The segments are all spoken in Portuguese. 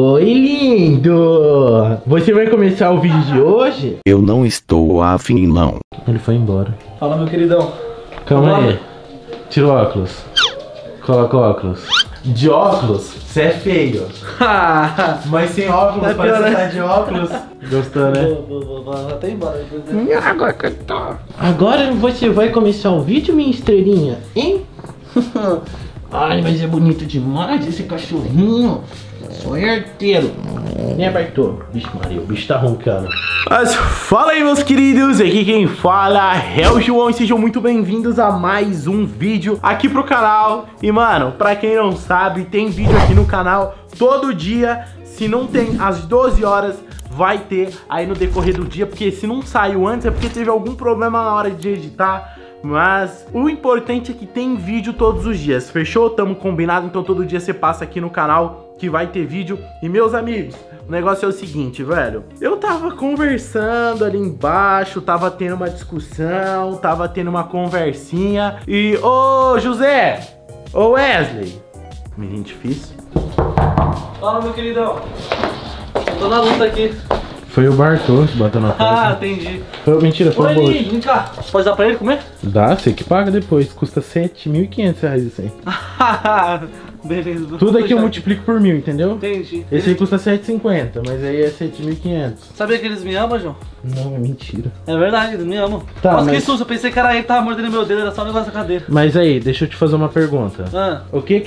Oi, lindo! Você vai começar o vídeo de hoje? Eu não estou afim, não. Ele foi embora. Fala, meu queridão. Calma aí. Tira o óculos. Coloca o óculos. De óculos, você é feio. Mas sem óculos, é parece que tá de óculos. Gostou, né? Vou até embora. Agora você vai começar o vídeo, minha estrelinha, hein? Ai, mas é bonito demais esse cachorrinho. Sou herdeiro, né, Bartô? Bicho, Maria, o bicho tá roncando. Mas fala aí, meus queridos, aqui quem fala é o João e sejam muito bem-vindos a mais um vídeo aqui pro canal. E, mano, pra quem não sabe, tem vídeo aqui no canal todo dia. Se não tem às 12 horas, vai ter aí no decorrer do dia, porque se não saiu antes é porque teve algum problema na hora de editar. Mas o importante é que tem vídeo todos os dias, fechou? Tamo combinado, então todo dia você passa aqui no canal que vai ter vídeo. E meus amigos, o negócio é o seguinte, velho. Eu tava conversando ali embaixo, tava tendo uma discussão, tava tendo uma conversinha. E, ô José, ô Wesley, menino difícil. Fala, meu queridão, eu tô na luta aqui. Foi o Bartô que bateu na porta. Ah, entendi. Foi, mentira, foi o Bolt. Vem cá, pode dar pra ele comer? Dá, você que paga depois. Custa R$7.500 isso aí. Beleza. Tudo aqui eu multiplico por 1.000, entendeu? Entendi. Esse aí custa R$7,50, mas aí é R$7.500. Sabia que eles me amam, João? Não, é mentira. É verdade, eles me amam. Tá, nossa, mas... que susto, eu pensei que era ele que tava mordendo meu dedo, era só um negócio da cadeira. Mas aí, deixa eu te fazer uma pergunta. O que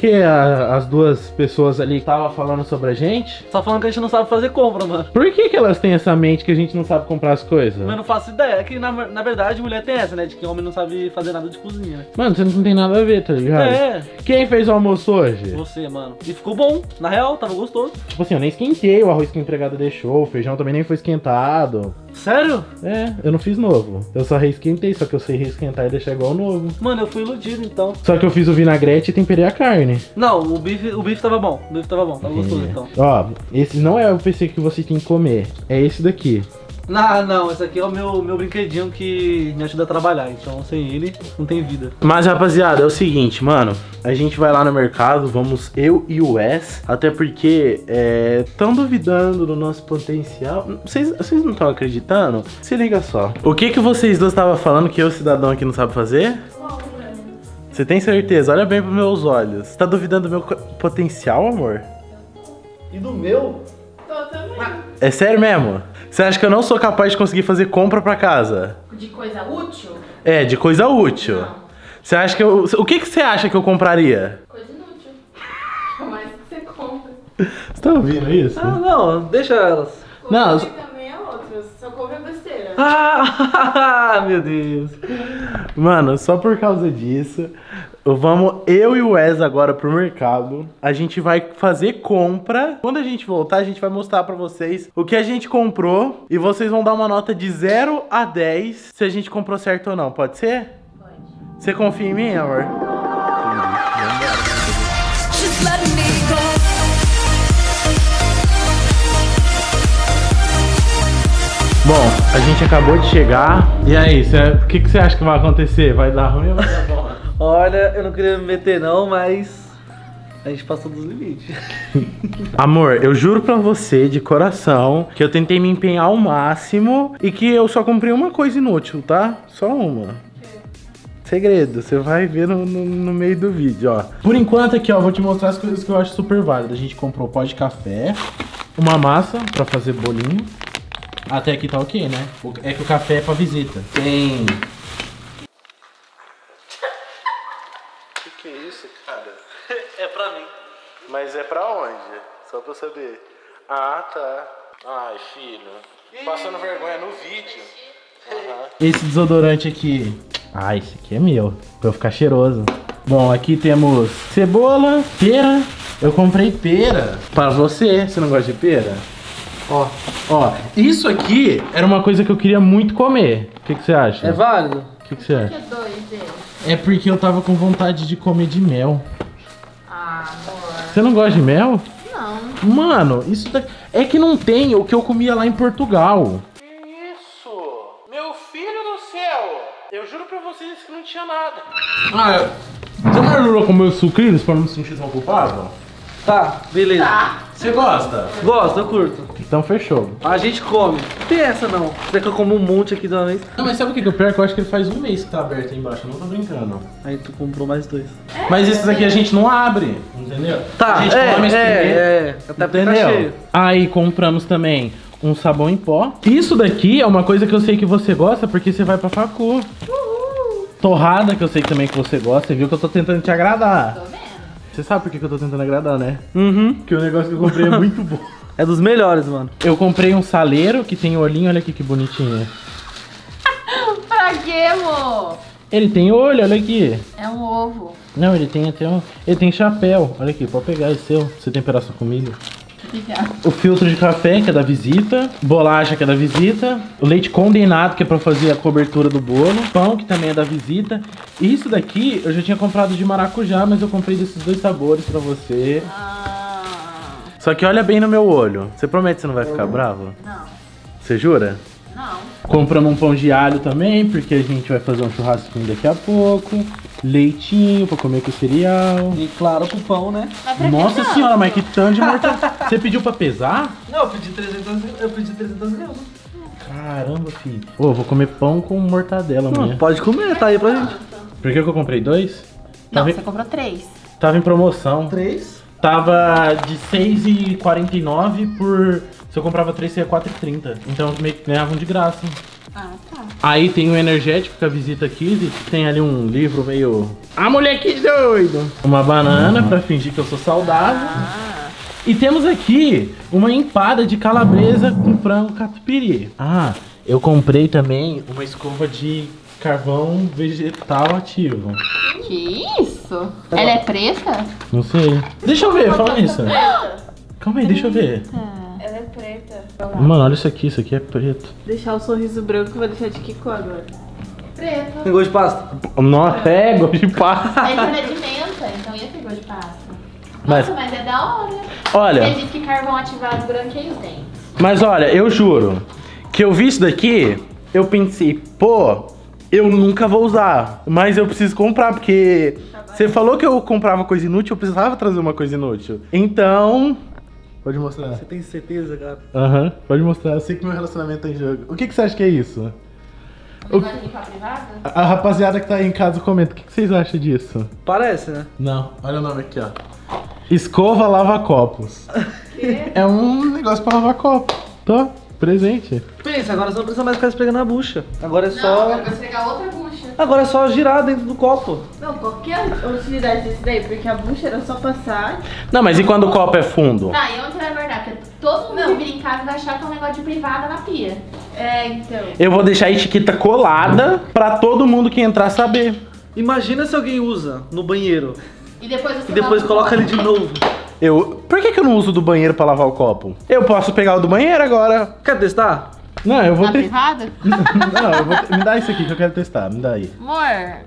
as duas pessoas ali estavam falando sobre a gente? Só falando que a gente não sabe fazer compra, mano. Por que elas têm essa mente que a gente não sabe comprar as coisas? Eu não faço ideia, é que na verdade mulher tem essa, né? De que homem não sabe fazer nada de cozinha, né? Mano, você não tem nada a ver, tá ligado? É. Quem fez o almoço hoje? Você, mano. E ficou bom, na real, tava gostoso. Tipo assim, eu nem esquentei o arroz que a empregada deixou, o feijão também nem foi esquentado. Sério? É, eu não fiz novo. Eu só reesquentei, só que eu sei reesquentar e deixar igual novo. Mano, eu fui iludido então. Só que eu fiz o vinagrete e temperei a carne. Não, o bife tava bom. O bife tava bom, tava gostoso então. Ó, esse não é o PC que você tem que comer, é esse daqui. Não, esse aqui é o meu brinquedinho que me ajuda a trabalhar, então sem ele não tem vida. Mas rapaziada, é o seguinte, mano, a gente vai lá no mercado, vamos eu e o Wes, até porque estão duvidando do nosso potencial, vocês não estão acreditando? Se liga só, o que vocês dois estavam falando que eu, cidadão aqui, não sabe fazer? Você tem certeza? Olha bem pros meus olhos, você tá duvidando do meu potencial, amor? E do meu? Tô também. É sério mesmo? Você acha que eu não sou capaz de conseguir fazer compra pra casa? De coisa útil? É, de coisa útil. Não. Você acha que eu... O que você acha que eu compraria? Coisa inútil. O mais que você compra. Você tá ouvindo isso? Ah, não, deixa elas. Compre não. Também é outro, só compra besteira. Ah, meu Deus. Mano, só por causa disso... Vamos eu e o Wes agora pro mercado. A gente vai fazer compra. Quando a gente voltar, a gente vai mostrar pra vocês o que a gente comprou. E vocês vão dar uma nota de 0 a 10 se a gente comprou certo ou não. Pode ser? Pode. Você confia em mim, amor? Bom, a gente acabou de chegar. E aí, o que você acha que vai acontecer? Vai dar ruim ou vai dar bom? Olha, eu não queria me meter não, mas a gente passou dos limites. Amor, eu juro pra você de coração que eu tentei me empenhar ao máximo e que eu só comprei uma coisa inútil, tá? Só uma. Segredo, você vai ver no meio do vídeo, ó. Por enquanto aqui, ó, vou te mostrar as coisas que eu acho super válidas. A gente comprou pó de café, uma massa pra fazer bolinho. Até aqui tá ok, né? É que o café é pra visita. Tem... Mas é pra onde? Só pra eu saber. Ah, tá. Ai, filho. Passando vergonha no vídeo. Uhum. Esse desodorante aqui. Ah, esse aqui é meu. Pra eu ficar cheiroso. Bom, aqui temos cebola, pera. Eu comprei pera. Pra você. Você não gosta de pera? Ó, ó. Isso aqui era uma coisa que eu queria muito comer. O que você acha? É válido? O que você acha? É porque eu tava com vontade de comer de mel. Ah, amor. Você não gosta de mel? Não. Mano, isso daqui... É que não tem o que eu comia lá em Portugal. Que isso? Meu filho do céu! Eu juro pra vocês que não tinha nada. Ah, você me ajudou a comer os sucrilhos pra não me sentir tão culpado? Tá, beleza. Tá. Você gosta? Gosto, eu curto. Então fechou. A gente come. Não tem essa não. Será que eu como um monte aqui de uma vez? Não, mas sabe o que é o pior? Que eu acho que ele faz um mês que tá aberto aí embaixo. Eu não tô brincando. Aí tu comprou mais dois. É, mas esses aqui a gente não abre, entendeu? Tá, a gente come esse primeiro. É, até porque tá cheio. Aí compramos também um sabão em pó. Isso daqui é uma coisa que eu sei que você gosta, porque você vai pra facu. Torrada, que eu sei também que você gosta. Você viu que eu tô tentando te agradar. Tô vendo. Você sabe por que eu tô tentando agradar, né? Uhum. Porque o negócio que eu comprei é muito bom. É dos melhores, mano. Eu comprei um saleiro que tem olhinho. Olha aqui que bonitinho. Pra quê, amor? Ele tem olho, olha aqui. É um ovo. Não, ele tem até um... Ele tem chapéu. Olha aqui, pode pegar, é seu. Você tempera sua comida. O filtro de café, que é da Visita. Bolacha, que é da Visita. O leite condensado, que é pra fazer a cobertura do bolo. Pão, que também é da Visita. E isso daqui eu já tinha comprado de maracujá, mas eu comprei desses dois sabores pra você. Ah. Só que olha bem no meu olho. Você promete que você não vai ficar bravo? Não. Você jura? Não. Compramos um pão de alho também, porque a gente vai fazer um churrasquinho daqui a pouco. Leitinho pra comer com cereal. E claro, com pão, né? Nossa senhora, mas que tanto de mortadela. Você pediu pra pesar? Não, eu pedi 300 gramas. Caramba, filho. Ô, vou comer pão com mortadela amanhã. Pode comer, tá aí pra gente. Por que eu comprei dois? Não, você comprou três. Tava em promoção. Três? Tava de R$6,49 por... Se eu comprava 3, seria R$4,30. Então meio que ganhavam de graça. Ah, tá. Aí tem um energético que a Visita Kids. Tem ali um livro meio... Ah, moleque doido! Uma banana pra fingir que eu sou saudável. Ah. E temos aqui uma empada de calabresa com frango catupiry. Ah, eu comprei também uma escova de carvão vegetal ativo. Que isso? Ela é preta? Não sei. Deixa eu ver, fala isso. Calma aí, deixa eu ver. Ela é preta. Mano, olha isso aqui é preto. Deixar o sorriso branco, vai deixar de que cor agora? Preto. Tem gosto de pasta? Nossa, é gosto de pasta. É de menta, então ia ter gosto de pasta. Nossa, mas é da hora. Olha. Porque diz que carvão ativado branqueia os dentes. Mas olha, eu juro que eu vi isso daqui, eu pensei, pô, eu nunca vou usar, mas eu preciso comprar, porque você falou que eu comprava coisa inútil, eu precisava trazer uma coisa inútil. Então... Pode mostrar. Você tem certeza, cara? Aham, pode mostrar. Eu sei que meu relacionamento tá em jogo. O que você acha que é isso? O negócio de limpar privada? A rapaziada que tá aí em casa comenta. O que vocês acham disso? Parece, né? Não, olha o nome aqui, ó. Escova lava-copos. É um negócio pra lavar copo. Tô presente. Pensa, agora você não precisa mais ficar esfregando a bucha. Agora é só... Agora vai esfregar outra bucha. Agora é só girar dentro do copo. Não, qualquer utilidade desse daí, porque a bucha era só passar... Não, mas e quando o copo é fundo? Ah, e onde é verdade? Porque todo mundo que vir em casa vai achar que é um negócio de privada na pia. É, então... Eu vou deixar a etiqueta colada pra todo mundo que entrar saber. Imagina se alguém usa no banheiro. E depois você coloca ele de novo. Por que eu não uso do banheiro pra lavar o copo? Eu posso pegar o do banheiro agora. Quer testar? Não, eu vou... Não, eu vou... Me dá isso aqui que eu quero testar, me dá aí. Amor.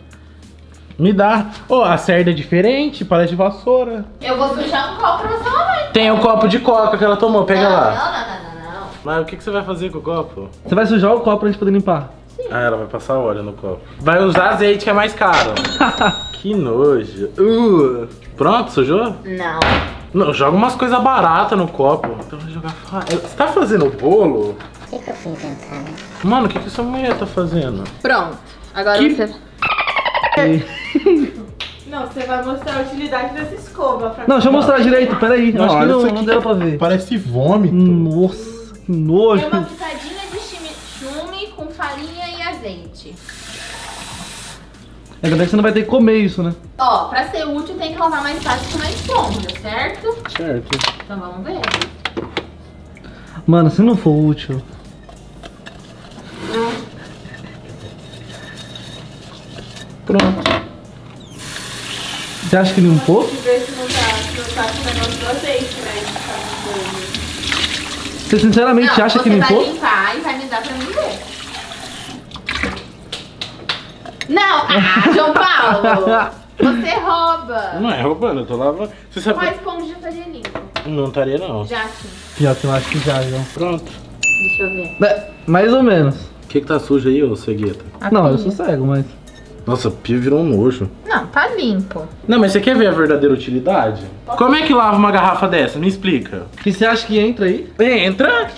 Me dá. Oh, a cerda é diferente, parece de vassoura. Eu vou sujar um copo pra você lavar. Tem um copo de coca que ela tomou, pega lá. Não. Mas o que você vai fazer com o copo? Você vai sujar o copo pra gente poder limpar. Sim. Ah, ela vai passar óleo no copo. Vai usar azeite que é mais caro. Que nojo. Pronto, sujou? Não. Não, joga umas coisas baratas no copo. Então vai jogar farinha. Você tá fazendo bolo? O que eu fui inventar, né? Mano, o que sua mulher tá fazendo? Pronto. Agora você... Não, você vai mostrar a utilidade dessa escova. Não, deixa eu mostrar direito, peraí. Eu acho que não deu pra ver. Parece vômito. Nossa, que nojo. Tem uma pitadinha de chimichurri com farinha e azeite. É verdade que você não vai ter que comer isso, né? Ó, pra ser útil tem que lavar mais fácil com uma esponja, certo? Certo. Então vamos ver. Mano, se não for útil... Pronto. Você acha que limpou? Vamos ver se não tá com o negócio do azeite, né? Você sinceramente acha que limpou? Você vai limpar e vai me dar pra mim ver. Não! Ah, João Paulo! Você rouba! Não é roubando, eu tô lavando. Você sabe... Mas pão já estaria limpo. Não estaria, não. Já sim. Pior que eu acho que já, João. Pronto. Deixa eu ver. Mais ou menos. O que tá sujo aí, ô cegueta? Não, eu sou cego, mas... Nossa, a pia virou um nojo. Não, tá limpo. Não, mas você quer ver a verdadeira utilidade? Como é que lava uma garrafa dessa? Me explica. E você acha que entra aí? Entra?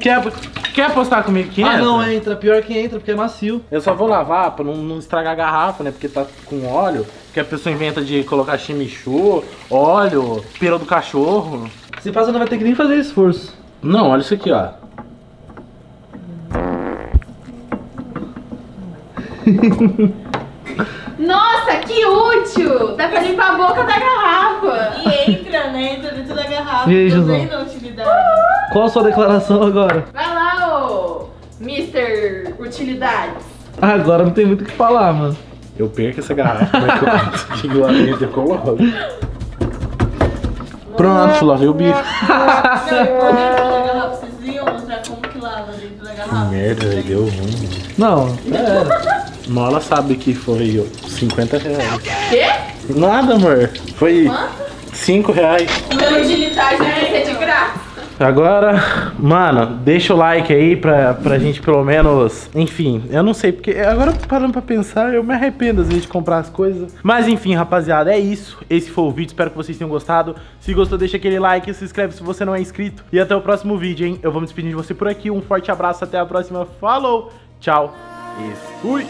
Quer apostar comigo que entra? Ah, não entra. Pior que entra, porque é macio. Eu só vou lavar pra não estragar a garrafa, né? Porque tá com óleo. Porque a pessoa inventa de colocar chimichurri, óleo, pelo do cachorro. Se passa, não vai ter que nem fazer esforço. Não, olha isso aqui, ó. Nossa, que útil! Dá pra limpar a boca da garrafa. E entra, né? Entra dentro da garrafa. E aí, José? Qual a sua declaração agora? Vai lá, ô Mr. Utilidades. Agora não tem muito o que falar, mano. Eu perco essa garrafa, mas eu coloco. Pronto, lavei o bico. Vocês iam mostrar como que lava dentro da garrafa? Merda, deu ruim. Não, é. Mola sabe que foi 50 reais. Quê? Nada, amor. Foi quanto? 5 reais. Meu utilidade é de graça. Agora, mano, deixa o like aí pra gente pelo menos... Enfim, eu não sei, porque agora parando pra pensar, eu me arrependo às vezes de comprar as coisas. Mas enfim, rapaziada, é isso. Esse foi o vídeo, espero que vocês tenham gostado. Se gostou, deixa aquele like, se inscreve se você não é inscrito. E até o próximo vídeo, hein? Eu vou me despedindo de você por aqui. Um forte abraço, até a próxima. Falou, tchau e fui!